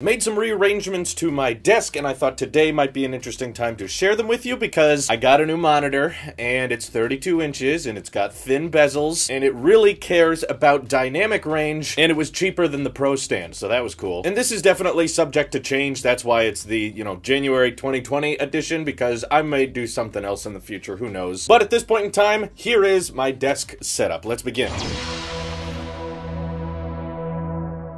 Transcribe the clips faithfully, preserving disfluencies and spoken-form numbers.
Made some rearrangements to my desk, and I thought today might be an interesting time to share them with you because I got a new monitor, and it's thirty-two inches, and it's got thin bezels, and it really cares about dynamic range, and it was cheaper than the Pro Stand, so that was cool. And this is definitely subject to change. That's why it's the, you know, January twenty twenty edition, because I may do something else in the future, who knows. But at this point in time, here is my desk setup. Let's begin.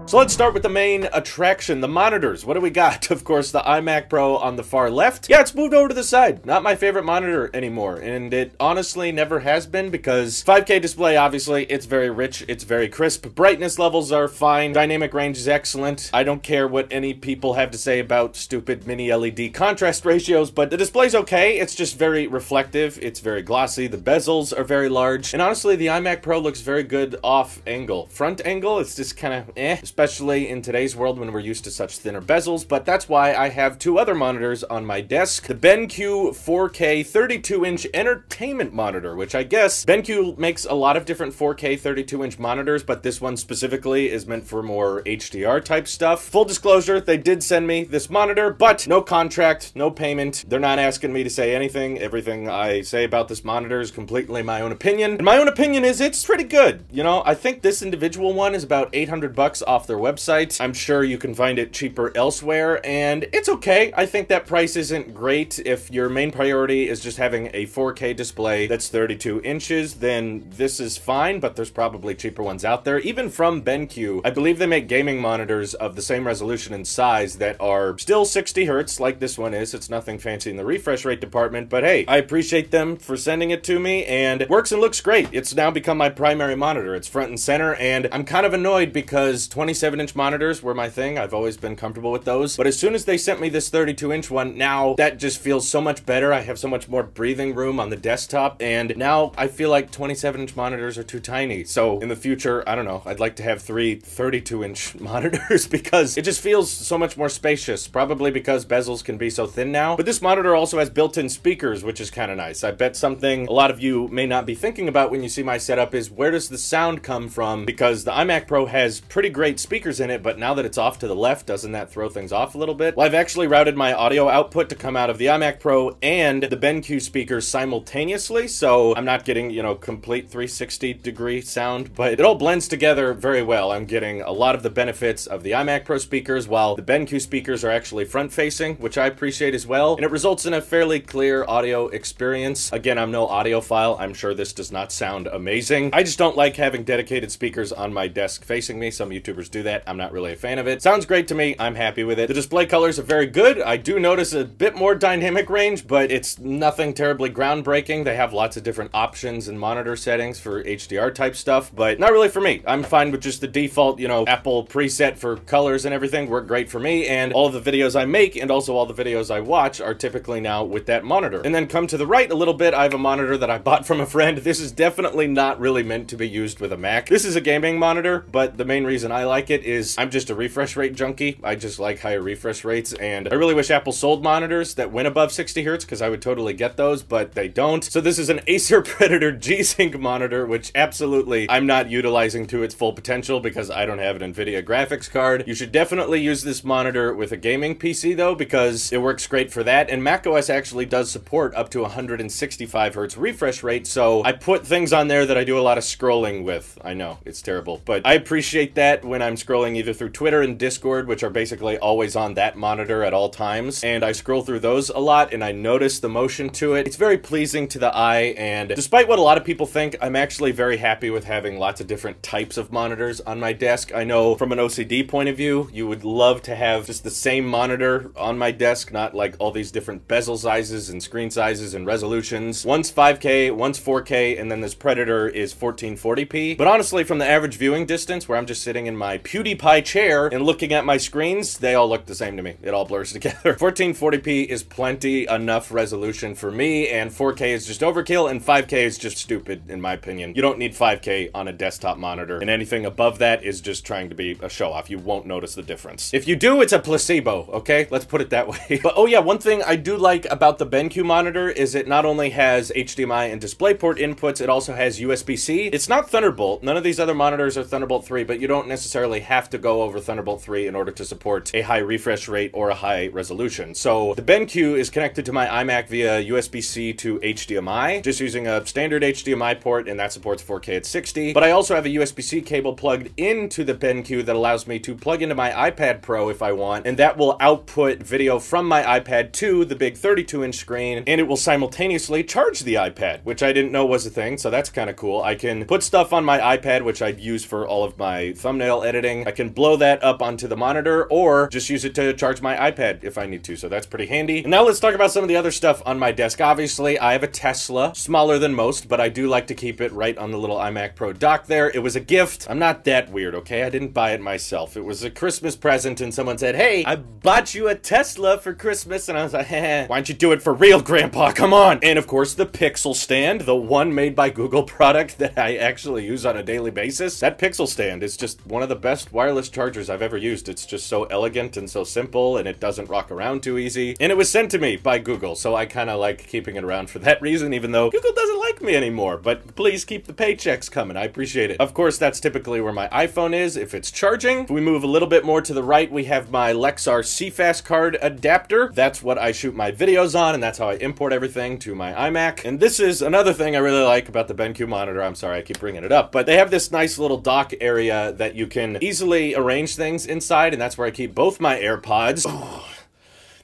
So let's start with the main attraction, the monitors. What do we got? Of course, the iMac Pro on the far left. Yeah, it's moved over to the side. Not my favorite monitor anymore, and it honestly never has been because five K display, obviously, it's very rich, it's very crisp. Brightness levels are fine. Dynamic range is excellent. I don't care what any people have to say about stupid mini L E D contrast ratios, but the display's okay. It's just very reflective. It's very glossy. The bezels are very large, and honestly, the iMac Pro looks very good off angle. Front angle, it's just kind of eh. Especially in today's world when we're used to such thinner bezels, but that's why I have two other monitors on my desk. The BenQ four K thirty-two inch entertainment monitor, which I guess BenQ makes a lot of different four K thirty-two inch monitors, but this one specifically is meant for more H D R type stuff. Full disclosure, they did send me this monitor, but no contract, no payment. They're not asking me to say anything. Everything I say about this monitor is completely my own opinion. And my own opinion is it's pretty good. You know, I think this individual one is about eight hundred bucks off their website. I'm sure you can find it cheaper elsewhere, and it's okay. I think that price isn't great. If your main priority is just having a four K display that's thirty-two inches, then this is fine, but there's probably cheaper ones out there. Even from BenQ, I believe they make gaming monitors of the same resolution and size that are still sixty hertz, like this one is. It's nothing fancy in the refresh rate department, but hey, I appreciate them for sending it to me, and it works and looks great. It's now become my primary monitor. It's front and center, and I'm kind of annoyed because twenty-seven inch monitors were my thing. I've always been comfortable with those, but as soon as they sent me this thirty-two inch one, now that just feels so much better. I have so much more breathing room on the desktop, and now I feel like twenty-seven inch monitors are too tiny. So in the future, I don't know, I'd like to have three thirty-two inch monitors because it just feels so much more spacious, probably because bezels can be so thin now. But this monitor also has built-in speakers, which is kind of nice. I bet something a lot of you may not be thinking about when you see my setup is, where does the sound come from? Because the iMac Pro has pretty great great speakers in it, but now that it's off to the left, doesn't that throw things off a little bit? Well, I've actually routed my audio output to come out of the iMac Pro and the BenQ speakers simultaneously, so I'm not getting, you know, complete three sixty degree sound, but it all blends together very well. I'm getting a lot of the benefits of the iMac Pro speakers, while the BenQ speakers are actually front-facing, which I appreciate as well, and it results in a fairly clear audio experience. Again, I'm no audiophile. I'm sure this does not sound amazing. I just don't like having dedicated speakers on my desk facing me. Some YouTube do that. I'm not really a fan of it. Sounds great to me. I'm happy with it. The display colors are very good. I do notice a bit more dynamic range, but it's nothing terribly groundbreaking. They have lots of different options and monitor settings for H D R type stuff, but not really for me. I'm fine with just the default, you know, Apple preset for colors and everything. Work great for me, and all the videos I make and also all the videos I watch are typically now with that monitor. And then come to the right a little bit, I have a monitor that I bought from a friend. This is definitely not really meant to be used with a Mac. This is a gaming monitor, but the main reason I I like it is I'm just a refresh rate junkie. I just like higher refresh rates, and I really wish Apple sold monitors that went above sixty hertz because I would totally get those, but they don't. So this is an Acer Predator G-Sync monitor, which absolutely I'm not utilizing to its full potential because I don't have an Nvidia graphics card. You should definitely use this monitor with a gaming P C though, because it works great for that, and macOS actually does support up to one hundred sixty-five hertz refresh rate, so I put things on there that I do a lot of scrolling with. I know, it's terrible, but I appreciate that when I'm scrolling either through Twitter and Discord, which are basically always on that monitor at all times, and I scroll through those a lot, and I notice the motion to it. It's very pleasing to the eye, and despite what a lot of people think, I'm actually very happy with having lots of different types of monitors on my desk. I know from an O C D point of view, you would love to have just the same monitor on my desk, not like all these different bezel sizes and screen sizes and resolutions. One's five K, one's four K, and then this Predator is fourteen forty p. But honestly, from the average viewing distance, where I'm just sitting in my PewDiePie chair and looking at my screens, they all look the same to me. It all blurs together. fourteen forty p is plenty enough resolution for me, and four K is just overkill, and five K is just stupid, in my opinion. You don't need five K on a desktop monitor, and anything above that is just trying to be a show-off. You won't notice the difference. If you do, it's a placebo, okay? Let's put it that way. But oh yeah, one thing I do like about the BenQ monitor is it not only has H D M I and DisplayPort inputs, it also has U S B C. It's not Thunderbolt. None of these other monitors are Thunderbolt three, but you don't necessarily necessarily have to go over Thunderbolt three in order to support a high refresh rate or a high resolution. So the BenQ is connected to my iMac via U S B C to H D M I, just using a standard H D M I port, and that supports four K at sixty. But I also have a U S B C cable plugged into the BenQ that allows me to plug into my iPad Pro if I want, and that will output video from my iPad to the big thirty-two inch screen, and it will simultaneously charge the iPad, which I didn't know was a thing, so that's kind of cool. I can put stuff on my iPad, which I'd use for all of my thumbnail editing. I can blow that up onto the monitor or just use it to charge my iPad if I need to, so that's pretty handy. And now let's talk about some of the other stuff on my desk. Obviously, I have a Tesla, smaller than most, but I do like to keep it right on the little iMac Pro dock there. It was a gift. I'm not that weird, okay? I didn't buy it myself. It was a Christmas present and someone said, "Hey, I bought you a Tesla for Christmas," and I was like, "Heh, why don't you do it for real, Grandpa? Come on." And of course, the Pixel Stand, the one made by Google product that I actually use on a daily basis. That Pixel Stand is just one of the best wireless chargers I've ever used. It's just so elegant and so simple, and it doesn't rock around too easy. And it was sent to me by Google, so I kind of like keeping it around for that reason, even though Google doesn't like me anymore. But please keep the paychecks coming. I appreciate it. Of course, that's typically where my iPhone is if it's charging. If we move a little bit more to the right, we have my Lexar CFast card adapter. That's what I shoot my videos on, and that's how I import everything to my iMac. And this is another thing I really like about the BenQ monitor. I'm sorry, I keep bringing it up, but they have this nice little dock area that you can easily arrange things inside, and that's where I keep both my AirPods. Oh.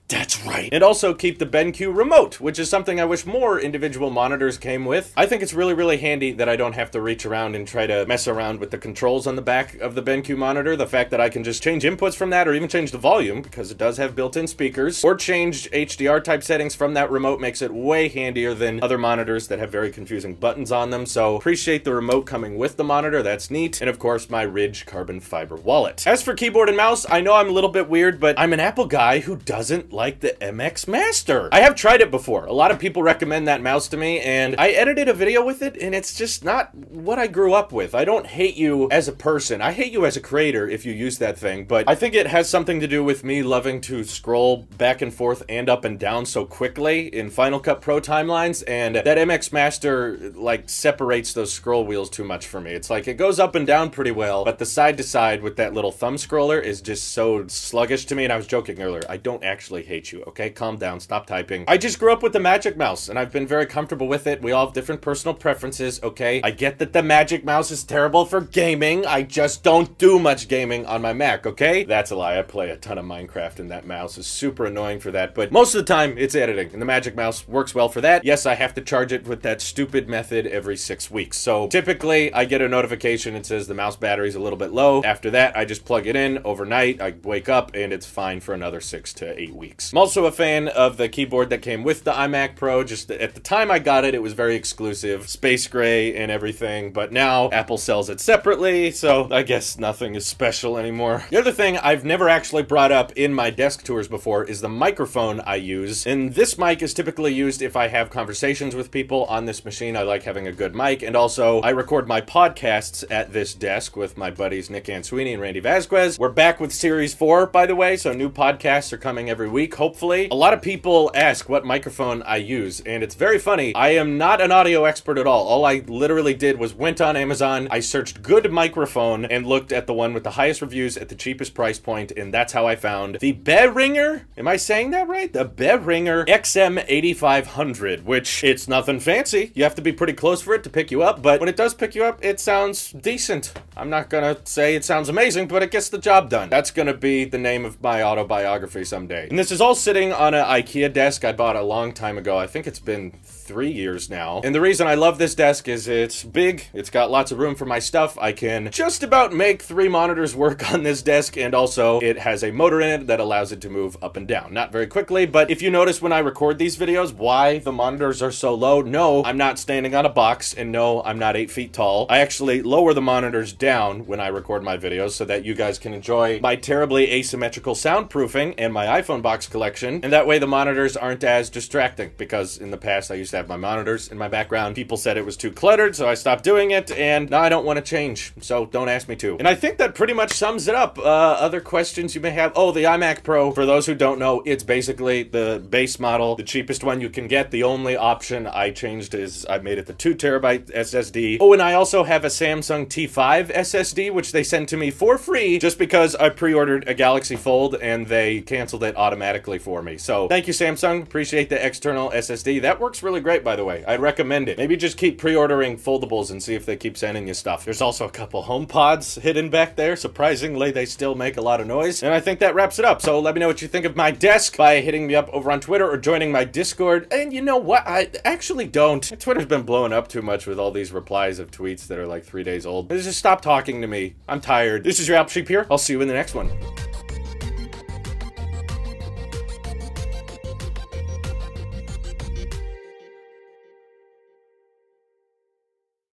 That's right. And also keep the BenQ remote, which is something I wish more individual monitors came with. I think it's really, really handy that I don't have to reach around and try to mess around with the controls on the back of the BenQ monitor. The fact that I can just change inputs from that, or even change the volume, because it does have built-in speakers, or change H D R type settings from that remote makes it way handier than other monitors that have very confusing buttons on them. So appreciate the remote coming with the monitor. That's neat. And of course, my Ridge carbon fiber wallet. As for keyboard and mouse, I know I'm a little bit weird, but I'm an Apple guy who doesn't like the M X Master. I have tried it before. A lot of people recommend that mouse to me, and I edited a video with it, and it's just not what I grew up with. I don't hate you as a person. I hate you as a creator if you use that thing, but I think it has something to do with me loving to scroll back and forth and up and down so quickly in Final Cut Pro timelines, and that M X Master, like, separates those scroll wheels too much for me. It's like, it goes up and down pretty well, but the side to side with that little thumb scroller is just so sluggish to me, and I was joking earlier. I don't actually hate you, okay? Calm down, stop typing. I just grew up with the Magic Mouse, and I've been very comfortable with it. We all have different personal preferences, okay? I get that the Magic Mouse is terrible for gaming. I just don't do much gaming on my Mac, okay? That's a lie. I play a ton of Minecraft, and that mouse is super annoying for that, but most of the time, it's editing, and the Magic Mouse works well for that. Yes, I have to charge it with that stupid method every six weeks, so typically, I get a notification that says the mouse battery's a little bit low. After that, I just plug it in overnight. I wake up, and it's fine for another six to eight weeks. I'm also a fan of the keyboard that came with the iMac Pro. Just at the time I got it, it was very exclusive, space gray and everything, but now Apple sells it separately, so I guess nothing is special anymore. The other thing I've never actually brought up in my desk tours before is the microphone I use, and this mic is typically used if I have conversations with people on this machine. I like having a good mic, and also I record my podcasts at this desk with my buddies Nick Answeeney and Randy Vasquez. We're back with Series four, by the way, so new podcasts are coming every week, hopefully. A lot of people ask what microphone I use, and it's very funny. I am not an audio expert at all. All I literally did was went on Amazon, I searched good microphone, and looked at the one with the highest reviews at the cheapest price point, and that's how I found the Behringer, am I saying that right? The Behringer X M eighty-five hundred, which it's nothing fancy. You have to be pretty close for it to pick you up, but when it does pick you up, it sounds decent. I'm not gonna say it sounds amazing, but it gets the job done. That's gonna be the name of my autobiography someday. And this is all sitting on an IKEA desk I bought a long time ago. I think it's been three years now. And the reason I love this desk is it's big, it's got lots of room for my stuff. I can just about make three monitors work on this desk, and also it has a motor in it that allows it to move up and down. Not very quickly, but if you notice when I record these videos why the monitors are so low, no, I'm not standing on a box, and no, I'm not eight feet tall. I actually lower the monitors down when I record my videos so that you guys can enjoy my terribly asymmetrical soundproofing and my iPhone box box collection, and that way the monitors aren't as distracting, because in the past I used to have my monitors in my background. People said it was too cluttered, so I stopped doing it, and now I don't want to change, so don't ask me to. And I think that pretty much sums it up. Uh, other questions you may have? Oh, the iMac Pro, for those who don't know, it's basically the base model, the cheapest one you can get. The only option I changed is I made it the two terabyte S S D. Oh, and I also have a Samsung T five S S D, which they sent to me for free just because I pre-ordered a Galaxy Fold and they canceled it automatically for me. So thank you, Samsung. Appreciate the external S S D. That works really great, by the way. I'd recommend it. Maybe just keep pre-ordering foldables and see if they keep sending you stuff. There's also a couple HomePods hidden back there. Surprisingly, they still make a lot of noise. And I think that wraps it up. So let me know what you think of my desk by hitting me up over on Twitter or joining my Discord. And you know what? I actually don't. My Twitter's been blowing up too much with all these replies of tweets that are like three days old. Just stop talking to me. I'm tired. This is your Apple Sheep here. I'll see you in the next one.